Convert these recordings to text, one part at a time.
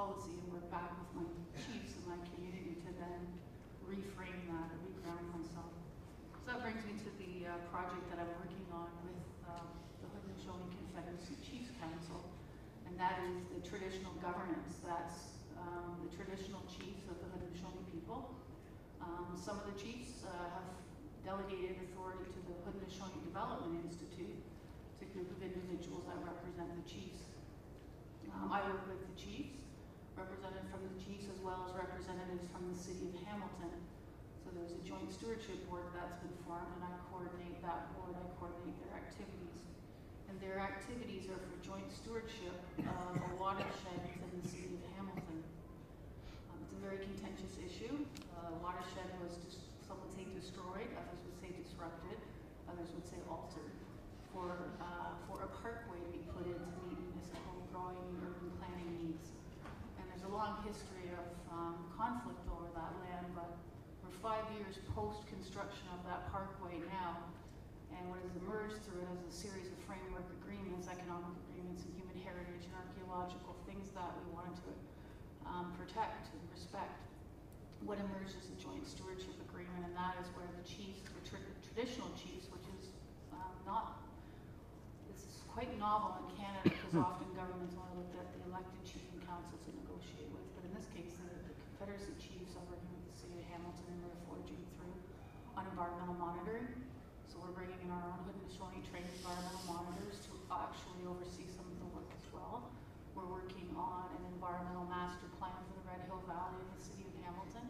policy and work back with my chiefs in my community to then reframe that or reground myself. So that brings me to the project that I'm working on with the Haudenosaunee Confederacy Chiefs Council, and that is the traditional governance. That's the traditional chiefs of the Haudenosaunee people. Some of the chiefs have delegated authority to the Haudenosaunee Development Institute. It's a group of individuals that represent the chiefs. I work with the chiefs, represented from the chiefs as well as representatives from the city of Hamilton. So there's a joint stewardship board that's been formed, and I coordinate that board. I coordinate their activities. And their activities are for joint stewardship of a watershed within the city of Hamilton. It's a very contentious issue. Watershed was, some would say destroyed, others would say disrupted, others would say altered for a parkway to be put in to meet municipal growing and urban planning needs. And there's a long history of conflict over that land, but we're 5 years post-construction of that parkway now. And what has emerged through it is a series of framework agreements, economic agreements, and human heritage and archaeological things that we wanted to protect and respect. What emerged is a joint stewardship agreement, and that is where the chiefs, the traditional chiefs, which is not, this is quite novel in Canada because often governments want to look at the elected chief and council to negotiate with, but in this case, the Confederacy chiefs are working with the city of Hamilton, and we're forging through on environmental monitoring. So we're bringing in our own Haudenosaunee trained environmental monitors to actually oversee some of the work as well. We're working on an environmental master plan for the Red Hill Valley in the city of Hamilton.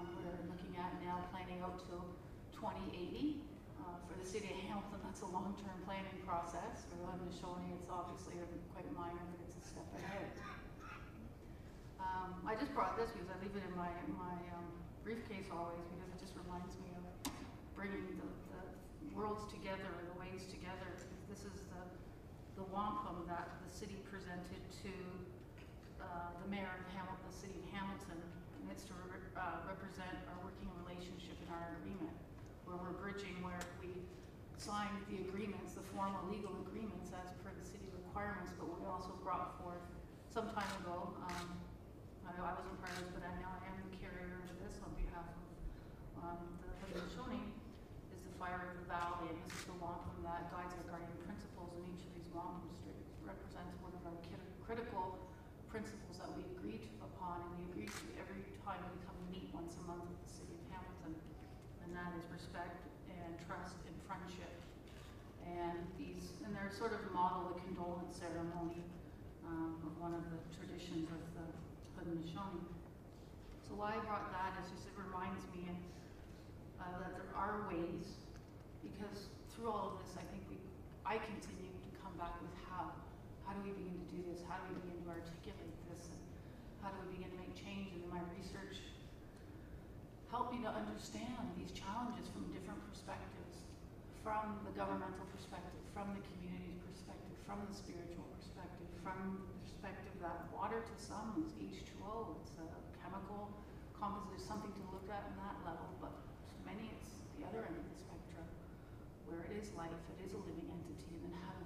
We're looking at now planning out till 2080. For the city of Hamilton, that's a long-term planning process. For the Haudenosaunee, it's obviously quite minor, but it's a step ahead. I just brought this because I leave it in my briefcase always because it just reminds me of bringing the worlds together and the ways together. This is the wampum that the city presented to the mayor of Hamilton, the city of Hamilton, and it's to represent our working relationship in our agreement, where we're bridging where we signed the agreements, the formal legal agreements as per the city requirements, but we also brought forth some time ago, I wasn't part of it, but now I am the carrier of this on behalf of the Haudenosaunee, fire of the valley, and this is the wampum that guides our guardian principles, and each of these wampum strips represents one of our critical principles that we agreed upon, and we agreed to every time we come meet once a month with the city of Hamilton, and that is respect and trust and friendship. And these, and they're sort of model the condolence ceremony of one of the traditions of the Haudenosaunee. So why I brought that is just it reminds me that there are ways. Because through all of this, I think I continue to come back with how. How do we begin to do this? How do we begin to articulate this? And how do we begin to make change? And my research helped me to understand these challenges from different perspectives, from the governmental perspective, from the community perspective, from the spiritual perspective, from the perspective that water to some is H2O, it's a chemical composite, there's something to look at on that level, but to many it's the other end of the spectrum, where it is life, it is a living entity, and then how